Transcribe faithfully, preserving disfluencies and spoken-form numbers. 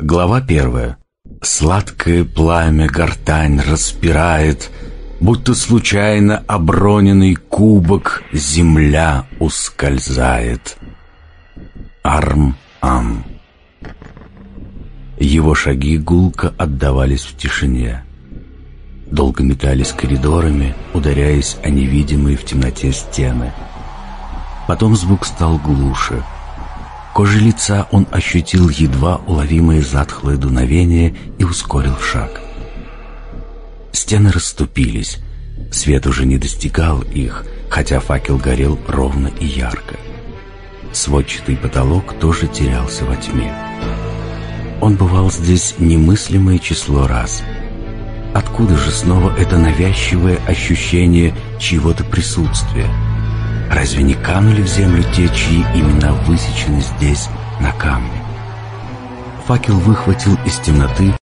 Глава первая. Сладкое пламя гортань распирает, будто случайно оброненный кубок земля ускользает. Арм-Ам. Его шаги гулко отдавались в тишине. Долго метались коридорами, ударяясь о невидимые в темноте стены. Потом звук стал глуше. Кожей лица он ощутил едва уловимое затхлое дуновение и ускорил шаг. Стены расступились. Свет уже не достигал их, хотя факел горел ровно и ярко. Сводчатый потолок тоже терялся во тьме. Он бывал здесь немыслимое число раз. Откуда же снова это навязчивое ощущение чьего-то присутствия? Разве не канули в землю те, чьи имена высечены здесь на камне? Факел выхватил из темноты